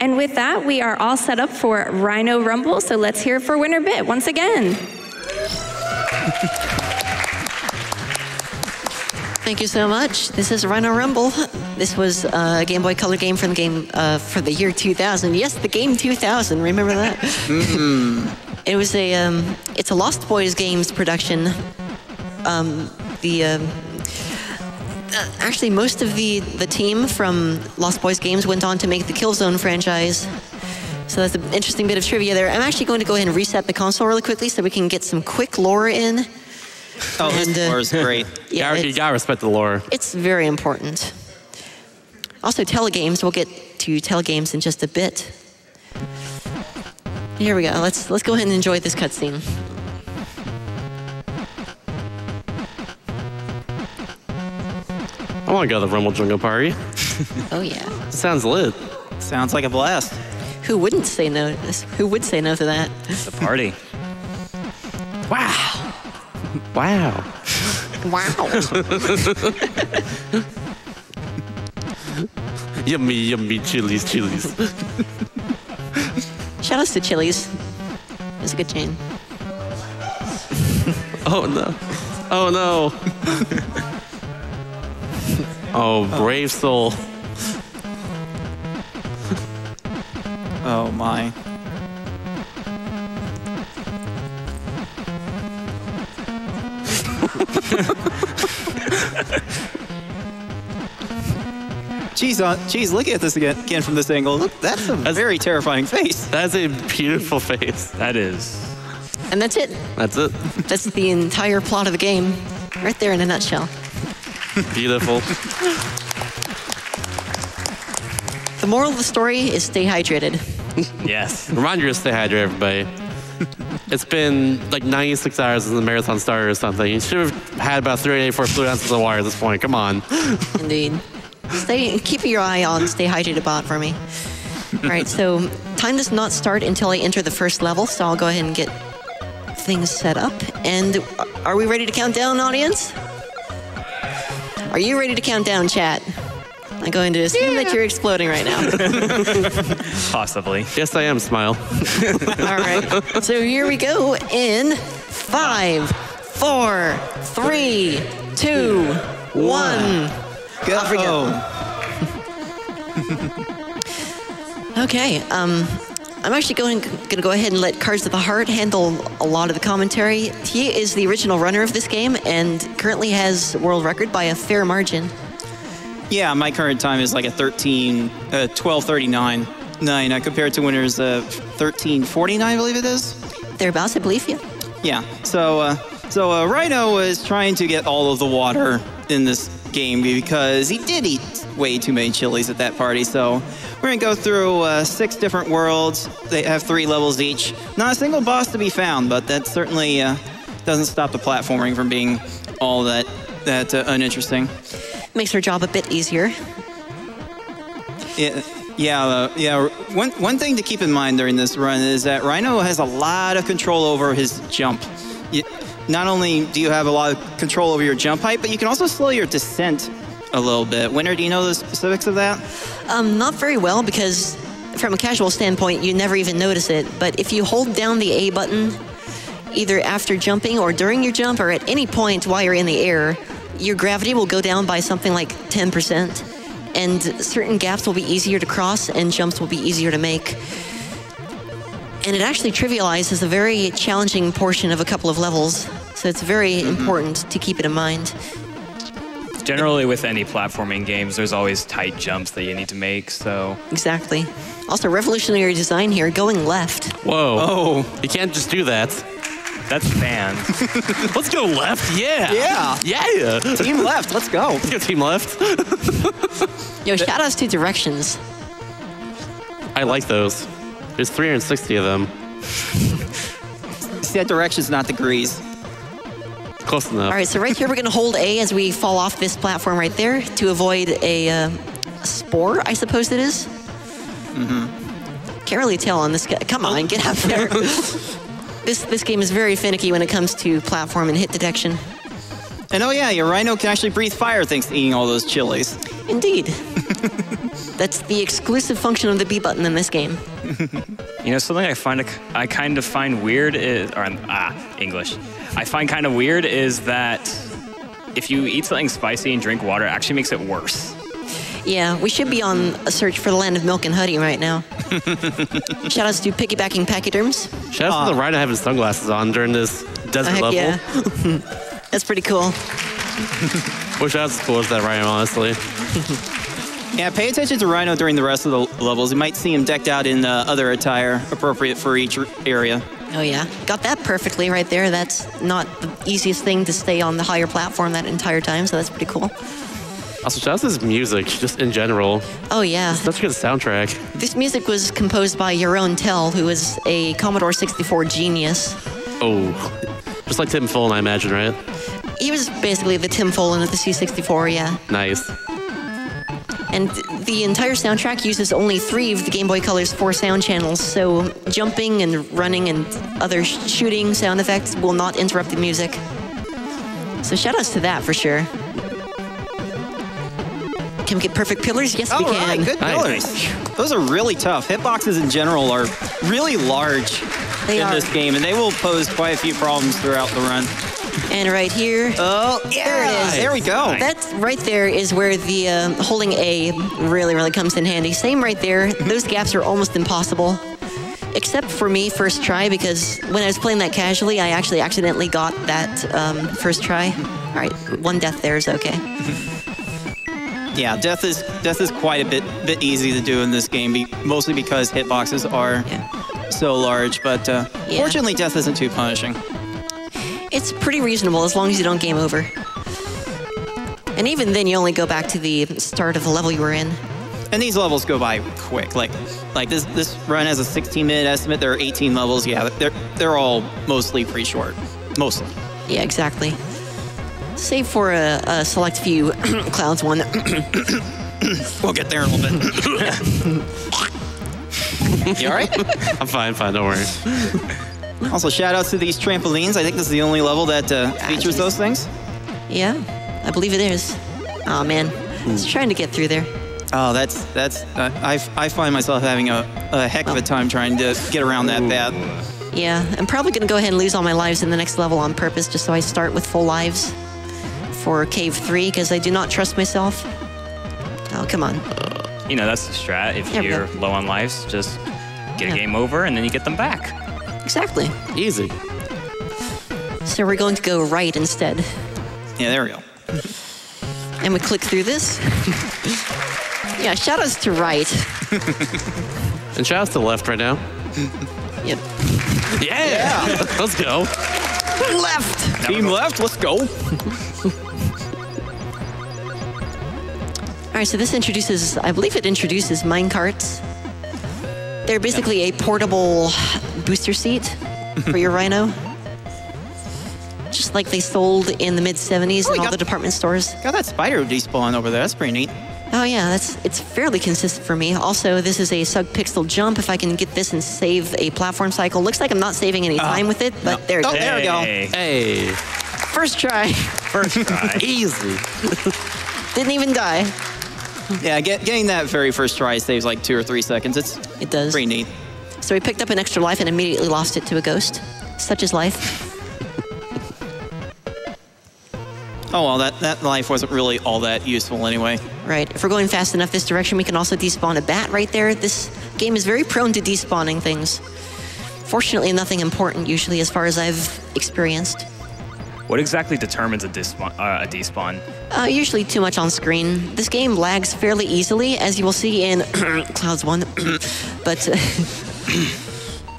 And with that, we are all set up for Rhino Rumble, so let's hear it for Winnerbit once again. Thank you so much. This is Rhino Rumble. This was a Game Boy Color game from the game for the year 2000. Yes, the game 2000. Remember that? It was a. It's a Lost Boys Games production. Actually, most of the team from Lost Boys Games went on to make the Killzone franchise. So that's an interesting bit of trivia there. I'm actually going to go ahead and reset the console really quickly so we can get some quick lore in. Oh, and, this lore is great. Yeah, you gotta respect the lore. It's very important. Also, telegames. We'll get to telegames in just a bit. Here we go. Let's go ahead and enjoy this cutscene. I want to go to the Rumble Jungle Party. Oh yeah. Sounds lit. Sounds like a blast. Who wouldn't say no? Who would say no to that? It's a party. Wow. Wow. Wow. Yummy, yummy, Chili's. Shout outs to Chili's. It's a good chain. Oh no. Oh no. Oh, brave soul. Oh my. Jeez, look at this again from this angle. Look, that's a very terrifying face. That's a beautiful face. That is. And that's it. That's it. That's the entire plot of the game. Right there in a nutshell. Beautiful. The moral of the story is stay hydrated. Yes. Reminder to stay hydrated, everybody. It's been like 96 hours since the marathon started or something. You should have had about 384 fluid ounces of water at this point. Come on. Indeed. Keep your eye on Stay Hydrated Bot for me. All right, so time does not start until I enter the first level, so I'll go ahead and get things set up. And are we ready to count down, audience? Are you ready to count down, chat? I'm going to assume that you're exploding right now. Possibly. Yes, I am, smile. All right, so here we go in 5, 4, 3, 2, 1. Go. Off we go. Okay, I'm actually gonna go ahead and let Cards of the Heart handle a lot of the commentary. He is the original runner of this game and currently has world record by a fair margin. Yeah, my current time is like a 12:39.9 compared to Winner's 13:49, I believe it is. Thereabouts, I believe you. Yeah. So Rhino is trying to get all of the water in this game because he did eat way too many chilies at that party. So we're going to go through 6 different worlds. They have 3 levels each. Not a single boss to be found, but that certainly doesn't stop the platforming from being all that uninteresting. Makes our job a bit easier. Yeah. One thing to keep in mind during this run is that Rhino has a lot of control over his jump. Not only do you have a lot of control over your jump height, but you can also slow your descent a little bit. Winner, do you know the specifics of that? Not very well, because from a casual standpoint, you never even notice it. But if you hold down the A button, either after jumping or during your jump or at any point while you're in the air, your gravity will go down by something like 10%, and certain gaps will be easier to cross and jumps will be easier to make. And it actually trivializes a very challenging portion of a couple of levels. So it's very important to keep it in mind. Generally with any platforming games, there's always tight jumps that you need to make, so. Exactly. Also, revolutionary design here, going left. Whoa. Oh. You can't just do that. That's banned. Let's go left, yeah. Yeah. Yeah. Team left, let's go. Let's go team left. Yo, shout outs to directions. I like those. There's 360 of them. See, that direction's not degrees. Close enough. All right, so right here we're going to hold A as we fall off this platform right there to avoid a spore, I suppose it is. Can't really tell on this guy. Come on, get out there. This game is very finicky when it comes to platform and hit detection. And oh yeah, your Rhino can actually breathe fire thanks to eating all those chilies. Indeed. That's the exclusive function of the B button in this game. You know, something I kind of find weird is, or English. I find kind of weird is that if you eat something spicy and drink water, it actually makes it worse. Yeah, we should be on a search for the land of milk and honey right now. Shoutouts to piggybacking pachyderms. Shoutouts to the rhino having sunglasses on during this desert level. Yeah. That's pretty cool. Wish I was as cool as that rhino, honestly. Yeah, pay attention to Rhino during the rest of the levels. You might see him decked out in other attire appropriate for each area. Oh yeah, got that perfectly right there. That's not the easiest thing to stay on the higher platform that entire time, so that's pretty cool. Also, shout out to this music, just in general. Oh yeah. It's such a good soundtrack. This music was composed by Yaron Tell, who is a Commodore 64 genius. Oh, just like Tim Follin, I imagine, right? He was basically the Tim Follin of the C64, yeah. Nice. And the entire soundtrack uses only 3 of the Game Boy Color's 4 sound channels, so jumping and running and other shooting sound effects will not interrupt the music. So shoutouts to that for sure. Can we get perfect pillars? Yes, we can. Right, good pillars. Those are really tough. Hitboxes in general are really large in this game, and they will pose quite a few problems throughout the run. And right here, there it is. There we go. That right there is where the holding A really, really comes in handy. Same right there. Those gaps are almost impossible, except for me first try, because when I was playing that casually, I actually accidentally got that first try. All right, 1 death there is okay. Yeah, death is quite a bit easy to do in this game, mostly because hitboxes are so large. But fortunately, death isn't too punishing. It's pretty reasonable as long as you don't game over. And even then, you only go back to the start of the level you were in. And these levels go by quick. Like this run has a 16-minute estimate. There are 18 levels. Yeah, they're all mostly pretty short. Mostly. Yeah, exactly. Save for a select few clouds one. We'll get there in a little bit. You all right? I'm fine. Don't worry. Also, shout-outs to these trampolines. I think this is the only level that features those things. Yeah, I believe it is. Oh, man. I was trying to get through there. Oh, that's. I find myself having a heck of a time trying to get around that path. Yeah, I'm probably going to go ahead and lose all my lives in the next level on purpose, just so I start with full lives for Cave 3, because I do not trust myself. Oh, come on. You know, that's the strat. If you're low on lives, just get a game over, and then you get them back. Exactly. Easy. So we're going to go right instead. Yeah, there we go. And we click through this. Yeah, shoutouts to right. And shoutouts to left right now. Yep. Yeah! Let's go. Left! Team left, let's go. All right, so this introduces, I believe it introduces mine carts. They're basically a portable booster seat for your Rhino. Just like they sold in the mid-70s in all the department stores. Got that spider despawn over there. That's pretty neat. Oh, yeah. It's fairly consistent for me. Also, this is a sub-pixel jump. If I can get this and save a platform cycle. Looks like I'm not saving any time with it, but there it is. Oh, there we go. Hey. First try. First try. Easy. Didn't even die. Yeah, getting that very first try saves like 2 or 3 seconds. It does. Pretty neat. So we picked up an extra life and immediately lost it to a ghost. Such is life. Oh, well, that life wasn't really all that useful anyway. Right. If we're going fast enough this direction, we can also despawn a bat right there. This game is very prone to despawning things. Fortunately, nothing important usually as far as I've experienced. What exactly determines a despawn? Usually too much on screen. This game lags fairly easily, as you will see in Clouds 1. But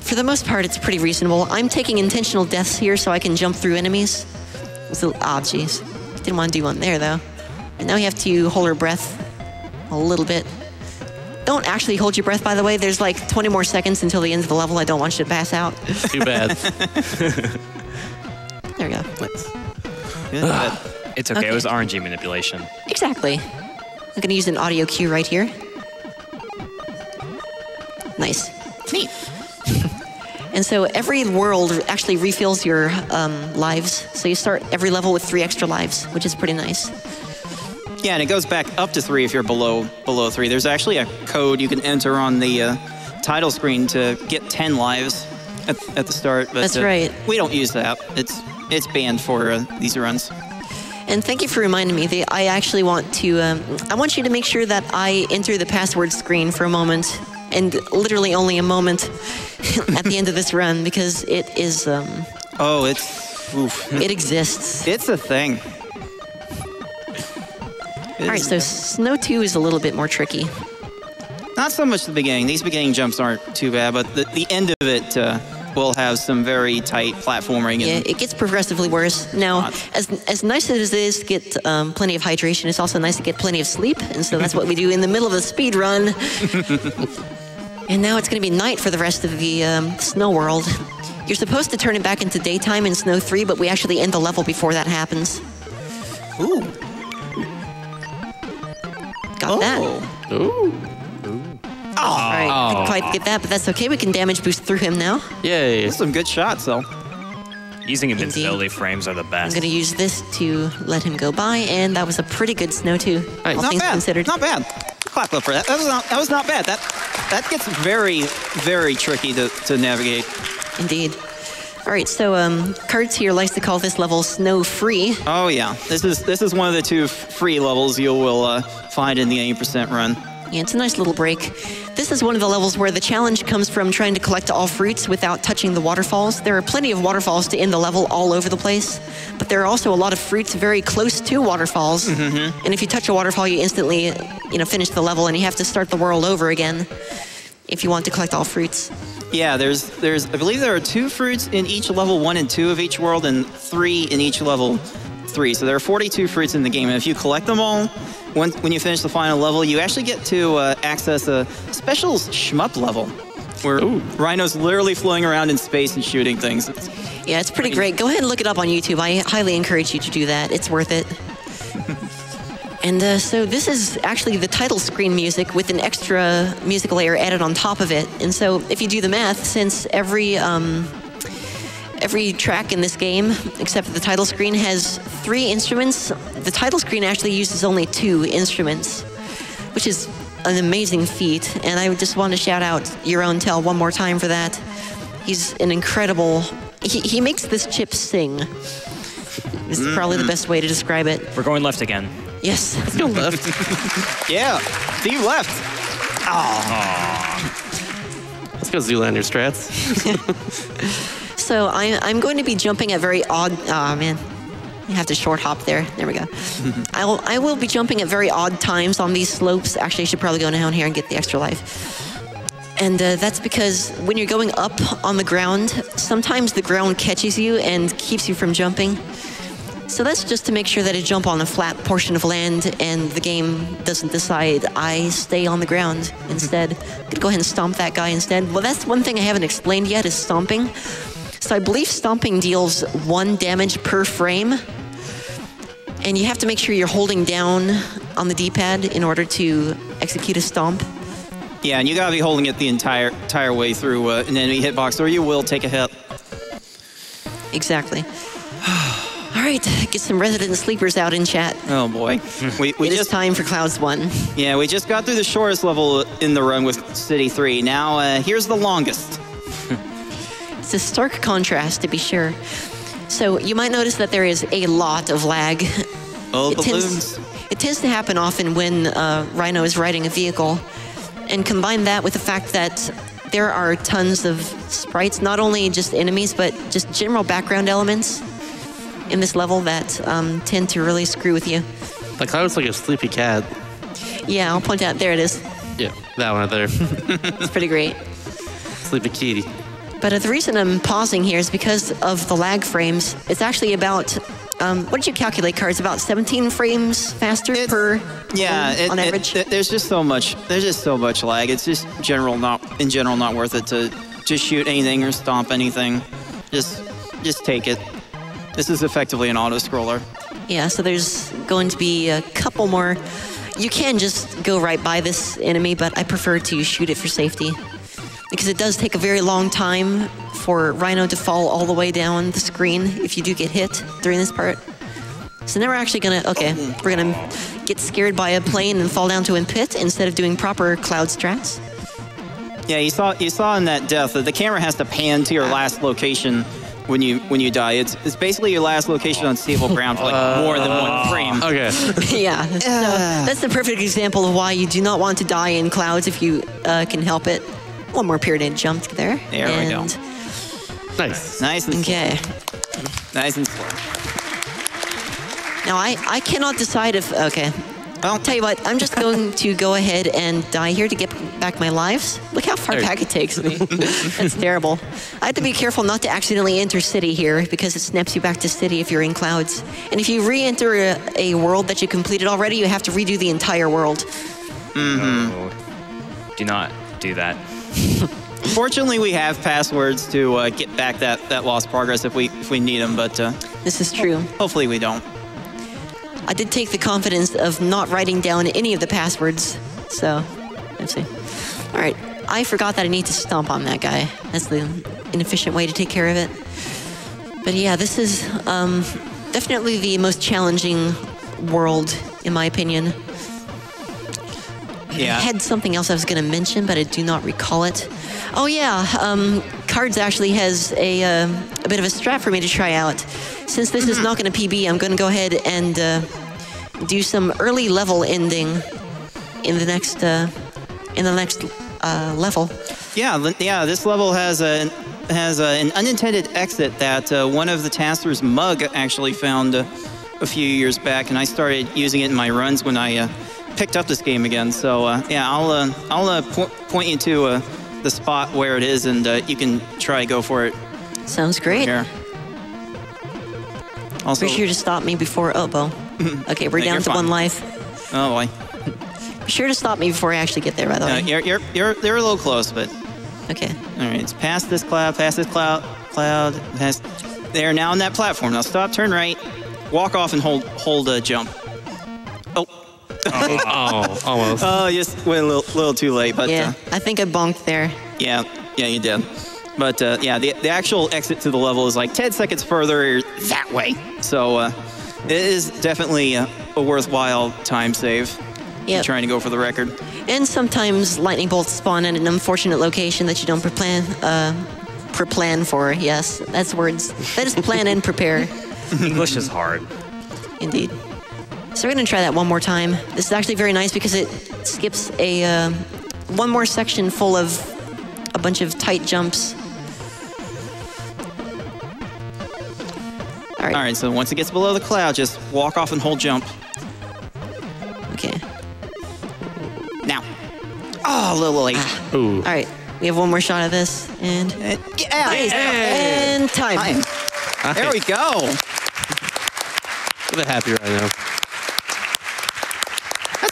for the most part, it's pretty reasonable. I'm taking intentional deaths here so I can jump through enemies. So, jeez. Didn't want to do one there, though. And now you have to hold your breath a little bit. Don't actually hold your breath, by the way. There's like 20 more seconds until the end of the level. I don't want you to pass out. Too bad. There we go. It's okay. It was RNG manipulation. Exactly. I'm going to use an audio cue right here. Nice. Neat. And so every world actually refills your lives. So you start every level with 3 extra lives, which is pretty nice. Yeah, and it goes back up to 3 if you're below 3. There's actually a code you can enter on the title screen to get 10 lives at the start. But that's right. We don't use that. It's banned for these runs. And thank you for reminding me. I actually want to. I want you to make sure that I enter the password screen for a moment, and literally only a moment, at the end of this run, because it is. Oh, it's. Oof. It exists. It's a thing. All right, so Snow 2 is a little bit more tricky. Not so much the beginning. These beginning jumps aren't too bad, but the end of it. Will have some very tight platforming. Yeah, it gets progressively worse. Now, as nice as it is to get plenty of hydration, it's also nice to get plenty of sleep, and so that's what we do in the middle of the speed run. And now it's going to be night for the rest of the snow world. You're supposed to turn it back into daytime in Snow 3, but we actually end the level before that happens. Ooh. Got that. Ooh. Oh. All right, didn't quite get that, but that's okay. We can damage boost through him now. Yay. That's some good shots, though. Using invincibility frames are the best. I'm going to use this to let him go by, and that was a pretty good Snow 2. Right. All things considered. Not bad. Clap up for that. That was not bad. That gets very, very tricky to navigate. Indeed. All right, so Cards here likes to call this level Snow Free. Oh, yeah. This is one of the two free levels you will find in the 80% run. Yeah, it's a nice little break. This is one of the levels where the challenge comes from trying to collect all fruits without touching the waterfalls. There are plenty of waterfalls to end the level all over the place, but there are also a lot of fruits very close to waterfalls. Mm-hmm. And if you touch a waterfall, you instantly, finish the level, and you have to start the world over again if you want to collect all fruits. Yeah, there's I believe there are 2 fruits in each level 1 and 2 of each world, and 3 in each level 3. So there are 42 fruits in the game, and if you collect them all, when you finish the final level, you actually get to access a special shmup level where Rhino's literally floating around in space and shooting things. Yeah, it's pretty great. Go ahead and look it up on YouTube. I highly encourage you to do that. It's worth it. And so this is actually the title screen music with an extra music layer added on top of it. And so if you do the math, since every track in this game, except for the title screen, has 3 instruments. The title screen actually uses only 2 instruments, which is an amazing feat. And I just want to shout out Yaron Tell one more time for that. He's an incredible... He makes this chip sing. It's probably the best way to describe it. We're going left again. Yes, let's go left. Yeah, Steve left. Aww. Let's go Zoolander strats. So I'm going to be jumping at very odd... Oh, man. You have to short hop there. There we go. I will be jumping at very odd times on these slopes. Actually, I should probably go down here and get the extra life. And that's because when you're going up on the ground, sometimes the ground catches you and keeps you from jumping. So that's just to make sure that I jump on a flat portion of land and the game doesn't decide I stay on the ground instead. I'm going to go ahead and stomp that guy instead. Well, that's one thing I haven't explained yet is stomping. So I believe stomping deals 1 damage per frame. And you have to make sure you're holding down on the D-pad in order to execute a stomp. Yeah, and you gotta be holding it the entire way through an enemy hitbox, or you will take a hit. Exactly. All right, get some resident sleepers out in chat. Oh boy. It is time for Clouds 1. Yeah, we just got through the shortest level in the run with City 3. Now, here's the longest. It's a stark contrast, to be sure. So you might notice that there is a lot of lag. Oh, it tends to happen often when Rhino is riding a vehicle. And combine that with the fact that there are tons of sprites, not only just enemies, but just general background elements in this level that tend to really screw with you. The cloud is like a sleepy cat. Yeah, I'll point out. There it is. Yeah, that one right there. It's pretty great. Sleepy kitty. But the reason I'm pausing here is because of the lag frames. It's actually about, what did you calculate, Cards? About 17 frames faster per on average? There's just so much. There's just so much lag. It's just in general not worth it to just shoot anything or stomp anything. Just take it. This is effectively an auto-scroller. Yeah, so there's going to be a couple more. You can just go right by this enemy, but I prefer to shoot it for safety, because it does take a very long time for Rhino to fall all the way down the screen if you do get hit during this part. So now we're actually gonna, okay, we're gonna get scared by a plane and fall down to a pit instead of doing proper cloud strats. Yeah, you saw in that death that the camera has to pan to your last location when you die. It's basically your last location on stable ground for like more than one frame. Okay. Yeah. So that's the perfect example of why you do not want to die in clouds if you can help it. One more pyramid jumped there. There we go. Nice. Nice and slow. Nice and slow. Now I cannot decide if I'll tell you what, I'm just going to go ahead and die here to get back my lives. Look how far back it takes me. That's terrible. I have to be careful not to accidentally enter city here because it snaps you back to city if you're in clouds. And if you re-enter a world that you completed already, you have to redo the entire world. Mm-hmm. Do not do that. Fortunately, we have passwords to get back that lost progress if we need them, but... this is true. Hopefully we don't. I did take the confidence of not writing down any of the passwords, so let's see. All right, I forgot that I need to stomp on that guy. That's the inefficient way to take care of it. But yeah, this is definitely the most challenging world, in my opinion. Yeah. I had something else I was going to mention, but I do not recall it. Oh yeah, Cards actually has a bit of a strat for me to try out. Since this is not going to PB, I'm going to go ahead and do some early level ending in the next level. Yeah, this level has an unintended exit that one of the tasters, Mug, actually found a few years back, and I started using it in my runs when I picked up this game again. So yeah, I'll point you to the spot where it is, and you can try go for it. Sounds great. Here. Also, be sure to stop me before Okay, we're down to fine. One life. Oh boy. Be sure to stop me before I actually get there. By the way, you're a little close, but okay. All right, it's past this cloud, past. They are now on that platform. Now stop, turn right, walk off, and hold a jump. Oh, almost. Oh, just went a little too late. But yeah, I think I bonked there. Yeah, yeah, you did. But yeah, the actual exit to the level is like 10 seconds further that way. So it is definitely a worthwhile time save. Yeah. Trying to go for the record. And sometimes lightning bolts spawn in an unfortunate location that you don't pre-plan for. Yes, that's words. That is plan and prepare. English is hard. Indeed. So we're going to try that one more time. This is actually very nice because it skips a one more section full of a bunch of tight jumps. All right. All right, so once it gets below the cloud, just walk off and hold jump. Okay. Now. Oh, a little late. Ooh. All right, we have one more shot of this, and... And time. Nice. There we go. I'm a bit happy right now.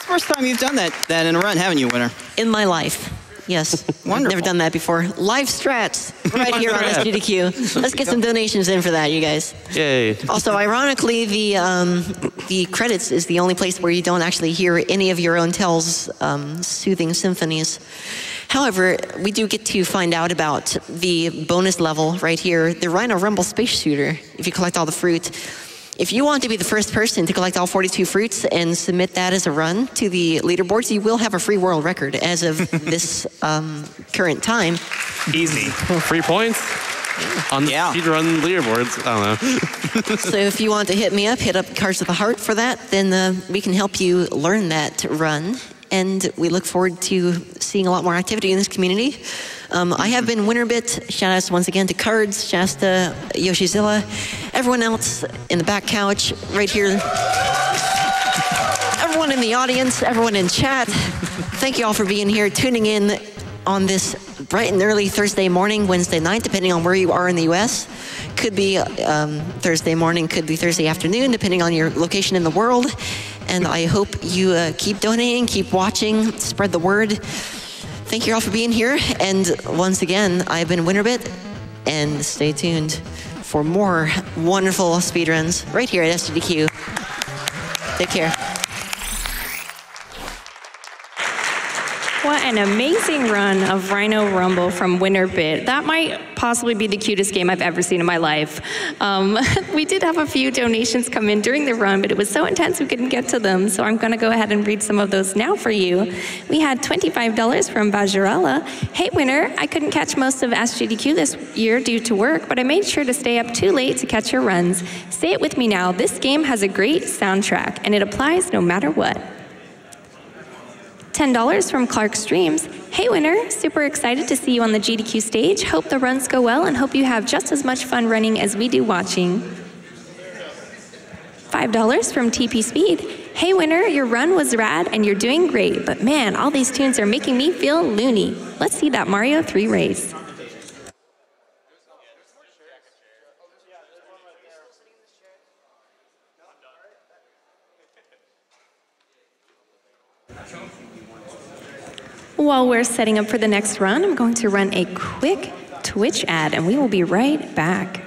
First time you've done that in a run, haven't you, Winner? In my life, yes. Wonderful. Never done that before. Live strats right here on SGDQ. Let's get some donations in for that, you guys. Yay. Also, ironically, the credits is the only place where you don't actually hear any of Yaron Tell's soothing symphonies. However, we do get to find out about the bonus level right here, the Rhino Rumble Space Shooter, if you collect all the fruit. If you want to be the first person to collect all 42 fruits and submit that as a run to the leaderboards, you will have a free world record as of this current time. Easy. Free points on the speedrun leaderboards. I don't know. So if you want to hit me up, hit up Cards of the Heart for that, then we can help you learn that run. And we look forward to seeing a lot more activity in this community. I have been Winnerbit. Shout outs once again to Cards, Shasta, Yoshizilla, everyone else in the back couch right here. Everyone in the audience, everyone in chat. Thank you all for being here, tuning in on this bright and early Thursday morning, Wednesday night, depending on where you are in the US. Could be Thursday morning, could be Thursday afternoon, depending on your location in the world. And I hope you keep donating, keep watching, spread the word. Thank you all for being here. And once again, I've been Winnerbit, and stay tuned for more wonderful speedruns right here at SGDQ. Take care. What? an amazing run of Rhino Rumble from Winnerbit. That might possibly be the cutest game I've ever seen in my life. We did have a few donations come in during the run, but it was so intense we couldn't get to them, so I'm going to go ahead and read some of those now for you. We had $25 from Bajarella. Hey, winner, I couldn't catch most of SGDQ this year due to work, but I made sure to stay up too late to catch your runs. Say it with me now. This game has a great soundtrack, and it applies no matter what. $10 from Clark Streams. Hey winner, super excited to see you on the GDQ stage. Hope the runs go well and hope you have just as much fun running as we do watching. $5 from TP Speed. Hey winner, your run was rad and you're doing great, but man, all these tunes are making me feel loony. Let's see that Mario 3 race. While we're setting up for the next run, I'm going to run a quick Twitch ad, and we will be right back.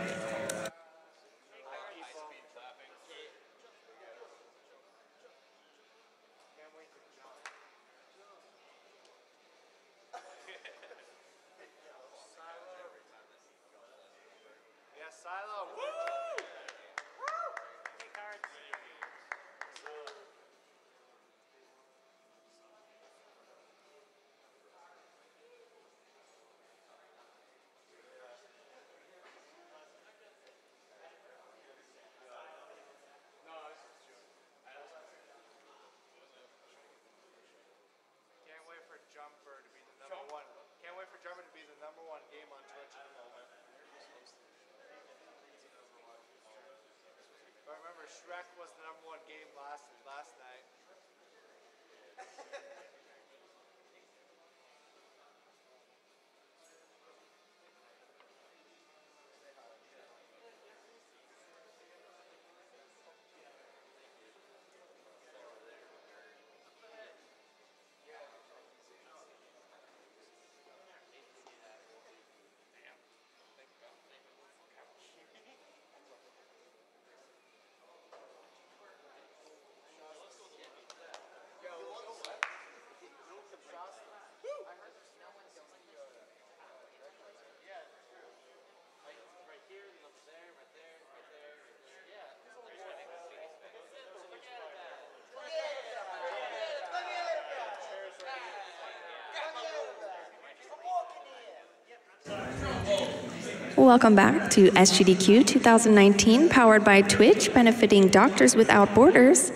Welcome back to SGDQ 2019, powered by Twitch, benefiting Doctors Without Borders.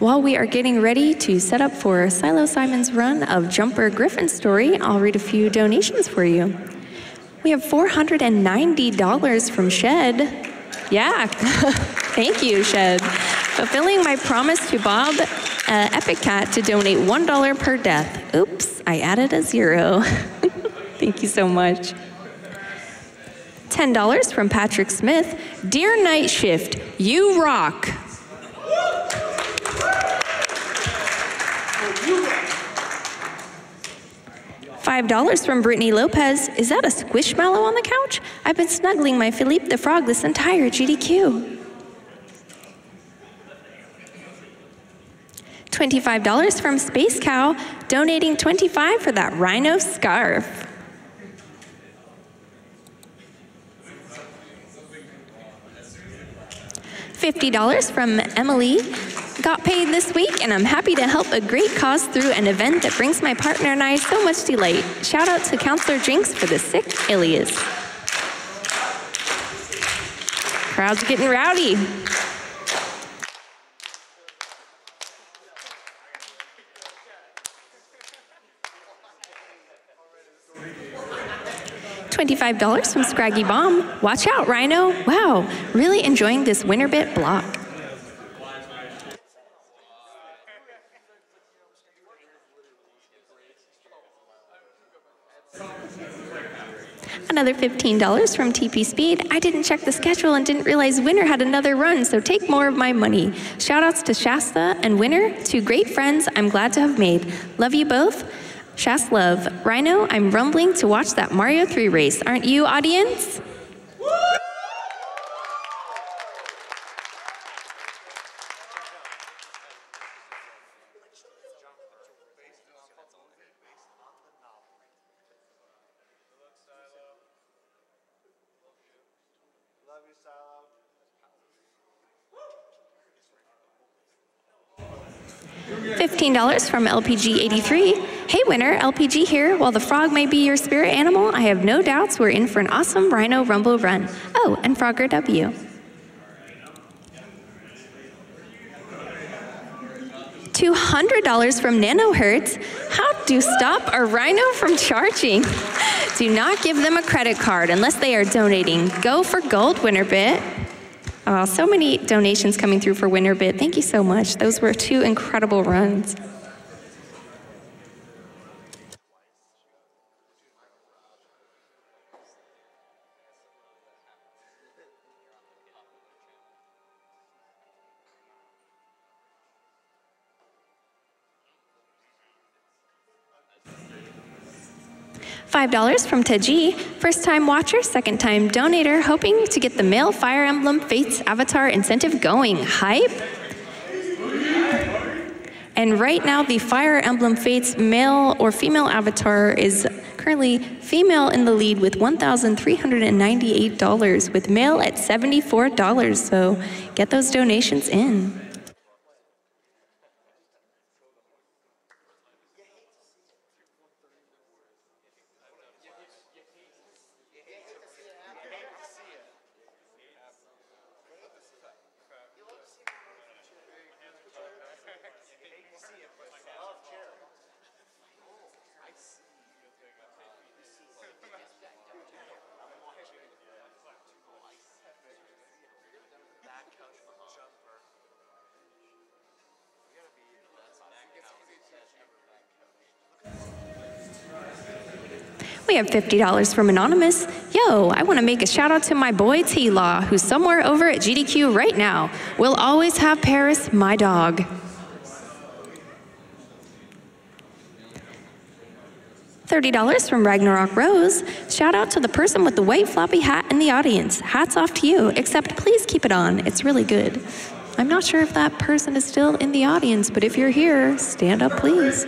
While we are getting ready to set up for Silo Simon's run of Jumper Griffin's Story, I'll read a few donations for you. We have $490 from Shed. Yeah, thank you, Shed. Fulfilling my promise to Bob Epic Cat to donate $1 per death. Oops, I added a zero. Thank you so much. $10 from Patrick Smith. Dear Night Shift, you rock. $5 from Brittany Lopez. Is that a squishmallow on the couch? I've been snuggling my Philippe the Frog this entire GDQ. $25 from Space Cow, donating $25 for that rhino scarf. $50 from Emily. Got paid this week, and I'm happy to help a great cause through an event that brings my partner and I so much delight. Shout out to Counselor Jinx for the sick Ilias. Crowd's getting rowdy. $25 from Scraggy Bomb. Watch out, Rhino. Wow, really enjoying this Winnerbit block. Another $15 from TP Speed. I didn't check the schedule and didn't realize Winner had another run, so take more of my money. Shoutouts to Shasta and Winner, two great friends I'm glad to have made. Love you both. Shas love. Rhino, I'm rumbling to watch that Mario 3 race. Aren't you, audience? $15 from LPG83. Hey winner, LPG here. While the frog may be your spirit animal, I have no doubts we're in for an awesome Rhino Rumble run. Oh, and Frogger W. $200 from NanoHertz. How to stop a rhino from charging? Do not give them a credit card unless they are donating. Go for gold, Winnerbit. Oh, so many donations coming through for Winnerbit. Thank you so much. Those were two incredible runs. $5 from Taji, first time watcher, second time donator, hoping to get the male Fire Emblem Fates Avatar incentive going. Hype? And right now the Fire Emblem Fates male or female avatar is currently female in the lead with $1,398, with male at $74, so get those donations in. We have $50 from Anonymous. Yo, I want to make a shout out to my boy T-Law, who's somewhere over at GDQ right now. We'll always have Paris, my dog. $30 from Ragnarok Rose. Shout out to the person with the white floppy hat in the audience. Hats off to you, except please keep it on. It's really good. I'm not sure if that person is still in the audience, but if you're here, stand up please.